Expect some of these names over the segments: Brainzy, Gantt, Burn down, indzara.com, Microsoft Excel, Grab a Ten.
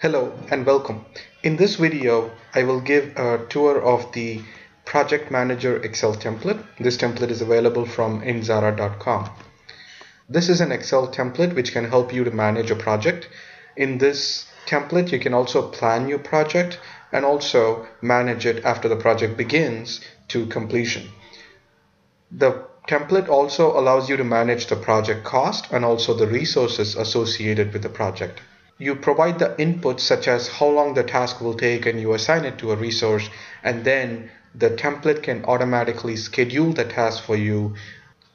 Hello and welcome. In this video I will give a tour of the Project Manager Excel template. This template is available from indzara.com. This is an Excel template which can help you to manage a project. In this template you can also plan your project and also manage it after the project begins to completion. The template also allows you to manage the project cost and also the resources associated with the project. You provide the inputs such as how long the task will take and you assign it to a resource, and then the template can automatically schedule the task for you,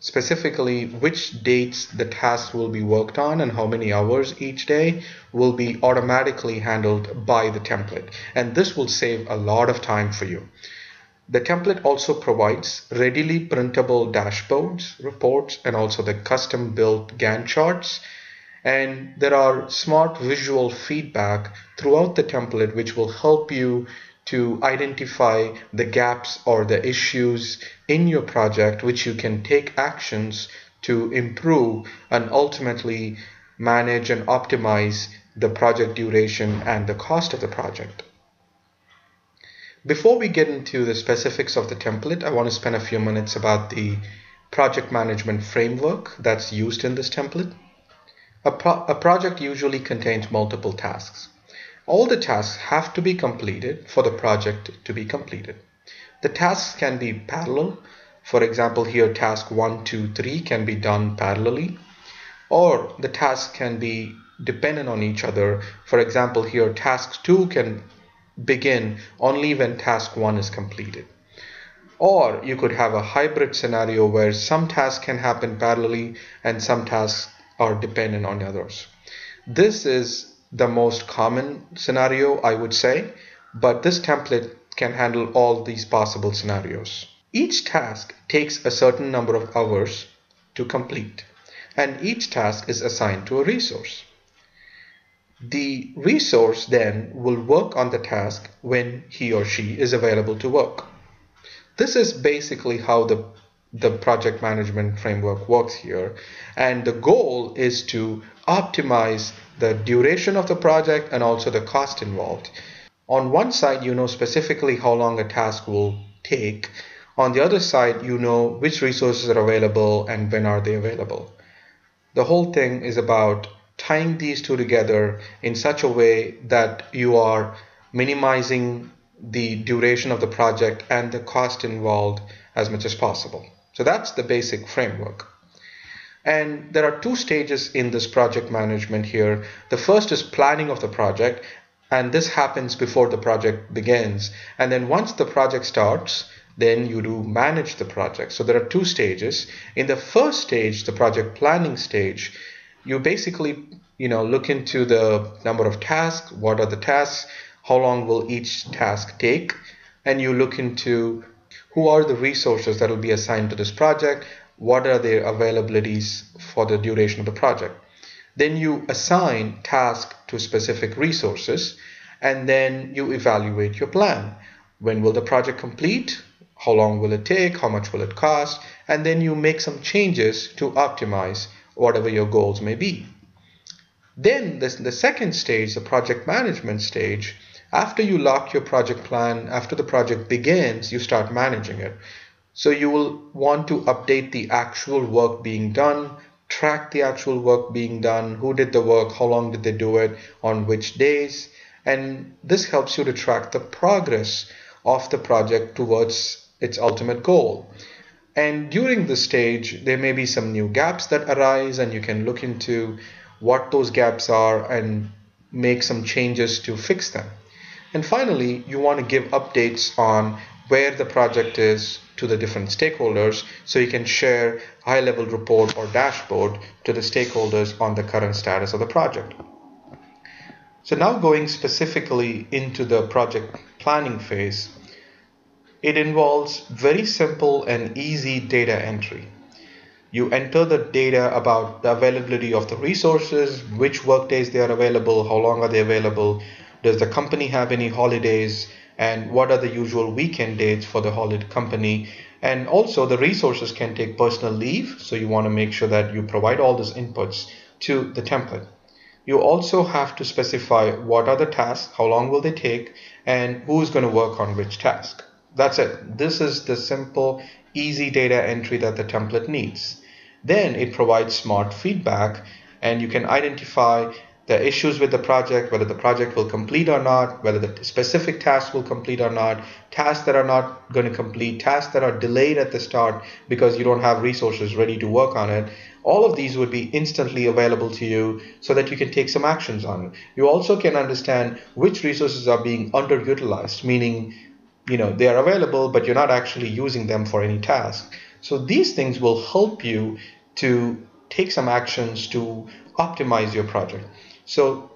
specifically which dates the task will be worked on and how many hours each day will be automatically handled by the template, and this will save a lot of time for you. The template also provides readily printable dashboards, reports, and also the custom-built Gantt charts. And there are smart visual feedback throughout the template which will help you to identify the gaps or the issues in your project which you can take actions to improve and ultimately manage and optimize the project duration and the cost of the project. Before we get into the specifics of the template, I want to spend a few minutes about the project management framework that's used in this template. A project usually contains multiple tasks. All the tasks have to be completed for the project to be completed. The tasks can be parallel. For example, here task 1, 2, 3 can be done parallelly, or the tasks can be dependent on each other. For example, here task 2 can begin only when task 1 is completed. Or you could have a hybrid scenario where some tasks can happen parallelly and some tasks are dependent on others. This is the most common scenario, I would say, but this template can handle all these possible scenarios. Each task takes a certain number of hours to complete, and each task is assigned to a resource. The resource then will work on the task when he or she is available to work. This is basically how the project management framework works here, and the goal is to optimize the duration of the project and also the cost involved. On one side, you know specifically how long a task will take. On the other side, you know which resources are available and when are they available. The whole thing is about tying these two together in such a way that you are minimizing the duration of the project and the cost involved as much as possible. So that's the basic framework. And there are two stages in this project management here. The first is planning of the project, and this happens before the project begins. And then once the project starts, then you do manage the project. So there are two stages. In the first stage, the project planning stage, you basically, look into the number of tasks, what are the tasks, how long will each task take, and you look into who are the resources that will be assigned to this project, what are their availabilities for the duration of the project. Then you assign tasks to specific resources, and then you evaluate your plan. When will the project complete? How long will it take? How much will it cost? And then you make some changes to optimize whatever your goals may be. Then the second stage, the project management stage, after you lock your project plan, after the project begins, you start managing it. So you will want to update the actual work being done, track the actual work being done, who did the work, how long did they do it, on which days, and this helps you to track the progress of the project towards its ultimate goal. And during this stage, there may be some new gaps that arise, and you can look into what those gaps are and make some changes to fix them. And finally, you want to give updates on where the project is to the different stakeholders, so you can share a high-level report or dashboard to the stakeholders on the current status of the project. So now going specifically into the project planning phase, it involves very simple and easy data entry. You enter the data about the availability of the resources, which workdays they are available, how long are they available, does the company have any holidays, and what are the usual weekend dates for the holiday company. And also the resources can take personal leave, so you want to make sure that you provide all these inputs to the template. You also have to specify what are the tasks, how long will they take, and who's going to work on which task. That's it. This is the simple, easy data entry that the template needs. Then it provides smart feedback, and you can identify the issues with the project, whether the project will complete or not, whether the specific tasks will complete or not, tasks that are not going to complete, tasks that are delayed at the start because you don't have resources ready to work on it. All of these would be instantly available to you so that you can take some actions on it. You also can understand which resources are being underutilized, meaning, you know, they are available, but you're not actually using them for any task. So these things will help you to take some actions to optimize your project. So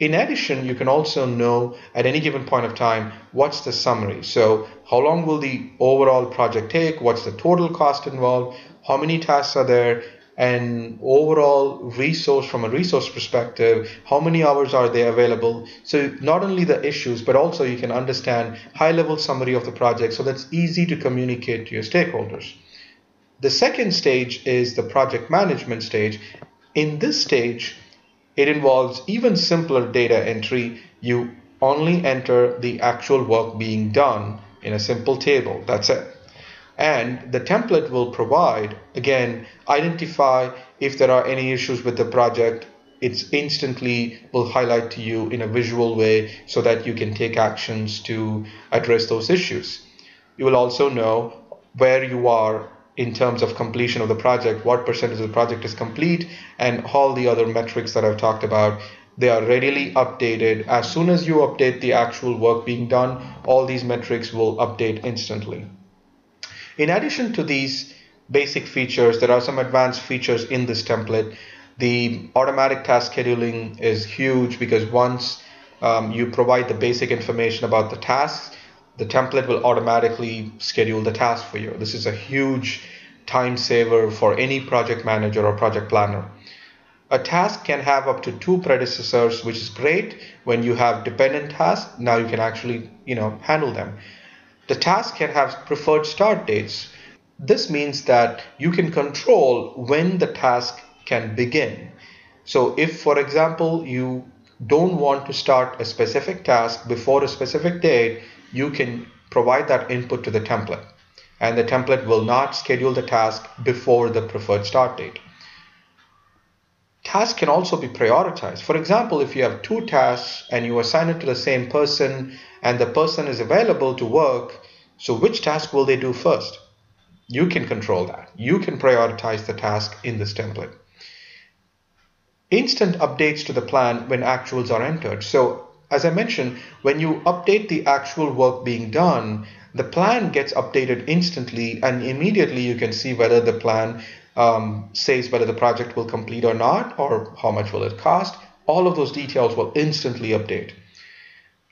in addition, you can also know at any given point of time, what's the summary? So how long will the overall project take? What's the total cost involved? How many tasks are there? And overall resource, from a resource perspective, how many hours are they available? So not only the issues, but also you can understand high-level summary of the project, so that's easy to communicate to your stakeholders. The second stage is the project management stage. In this stage, it involves even simpler data entry. You only enter the actual work being done in a simple table. That's it. And the template will provide, again, identify if there are any issues with the project. It's instantly will highlight to you in a visual way so that you can take actions to address those issues. You will also know where you are in terms of completion of the project, what percentage of the project is complete, and all the other metrics that I've talked about. They are readily updated. As soon as you update the actual work being done, all these metrics will update instantly. In addition to these basic features, there are some advanced features in this template. The automatic task scheduling is huge because once you provide the basic information about the tasks, the template will automatically schedule the task for you. This is a huge time saver for any project manager or project planner. A task can have up to 2 predecessors, which is great. When you have dependent tasks, now you can actually, you know, handle them. The task can have preferred start dates. This means that you can control when the task can begin. So if, for example, you don't want to start a specific task before a specific date, you can provide that input to the template, and the template will not schedule the task before the preferred start date. Tasks can also be prioritized. For example, if you have 2 tasks and you assign it to the same person and the person is available to work, so which task will they do first? You can control that. You can prioritize the task in this template. Instant updates to the plan when actuals are entered. So as I mentioned, when you update the actual work being done, the plan gets updated instantly, and immediately you can see whether the plan says whether the project will complete or not, or how much will it cost. All of those details will instantly update.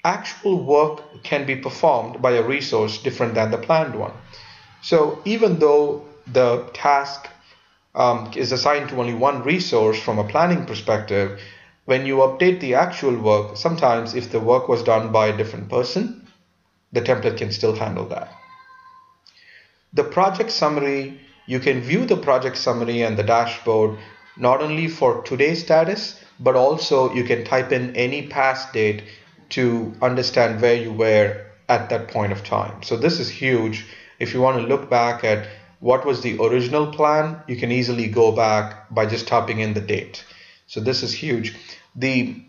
Actual work can be performed by a resource different than the planned one. So even though the task is assigned to only one resource from a planning perspective, when you update the actual work, sometimes if the work was done by a different person, the template can still handle that. The project summary. You can view the project summary and the dashboard not only for today's status, but also you can type in any past date to understand where you were at that point of time. So this is huge. If you want to look back at what was the original plan, you can easily go back by just typing in the date. So this is huge. The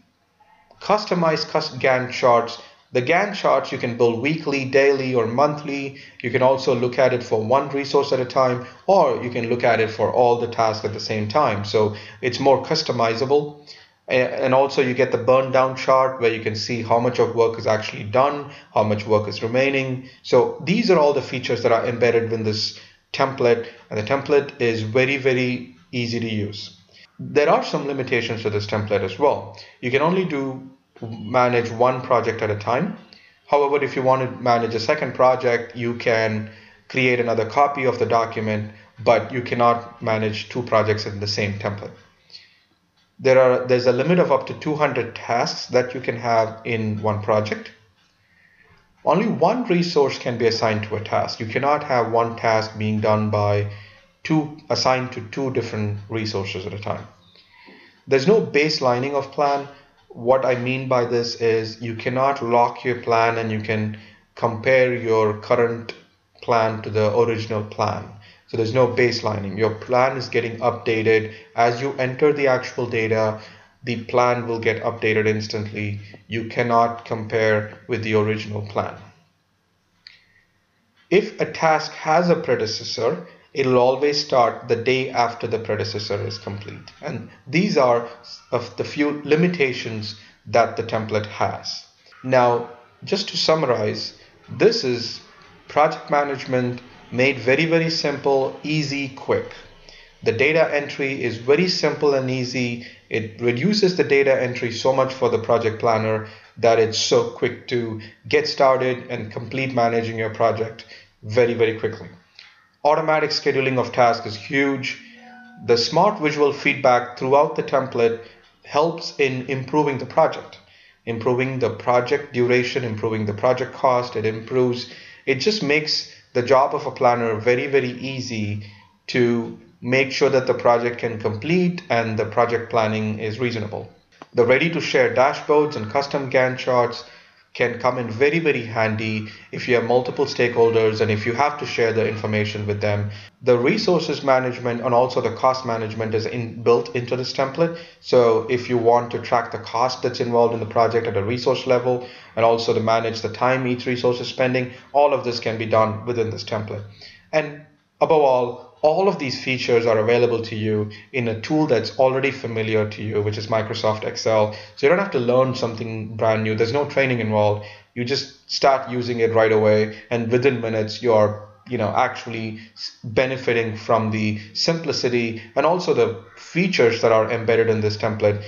customized Gantt charts. The Gantt charts you can build weekly, daily, or monthly. You can also look at it for one resource at a time, or you can look at it for all the tasks at the same time. So it's more customizable. And also you get the burn down chart where you can see how much of work is actually done, how much work is remaining. So these are all the features that are embedded in this template, and the template is very, very easy to use. There are some limitations to this template as well. You can only manage one project at a time. However, if you want to manage a second project, you can create another copy of the document, but you cannot manage 2 projects in the same template. There's a limit of up to 200 tasks that you can have in one project. Only one resource can be assigned to a task. You cannot have one task being done by assigned to 2 different resources at a time. There's no baselining of plan. What I mean by this is you cannot lock your plan and you can compare your current plan to the original plan. So there's no baselining. Your plan is getting updated. As you enter the actual data, the plan will get updated instantly. You cannot compare with the original plan. If a task has a predecessor, it'll always start the day after the predecessor is complete. And these are of the few limitations that the template has. Now, just to summarize, this is project management made very, very simple, easy, quick. The data entry is very simple and easy. It reduces the data entry so much for the project planner that it's so quick to get started and complete managing your project very, very quickly. Automatic scheduling of tasks is huge. The smart visual feedback throughout the template helps in improving the project duration, improving the project cost. It just makes the job of a planner very, very easy to make sure that the project can complete and the project planning is reasonable. The ready to share dashboards and custom Gantt charts can come in very, very handy if you have multiple stakeholders and if you have to share the information with them. The resources management and also the cost management is built into this template. So if you want to track the cost that's involved in the project at a resource level and also to manage the time each resource is spending, all of this can be done within this template. And above all of these features are available to you in a tool that's already familiar to you, which is Microsoft Excel. So you don't have to learn something brand new. There's no training involved. You just start using it right away, and within minutes you're actually benefiting from the simplicity and also the features that are embedded in this template.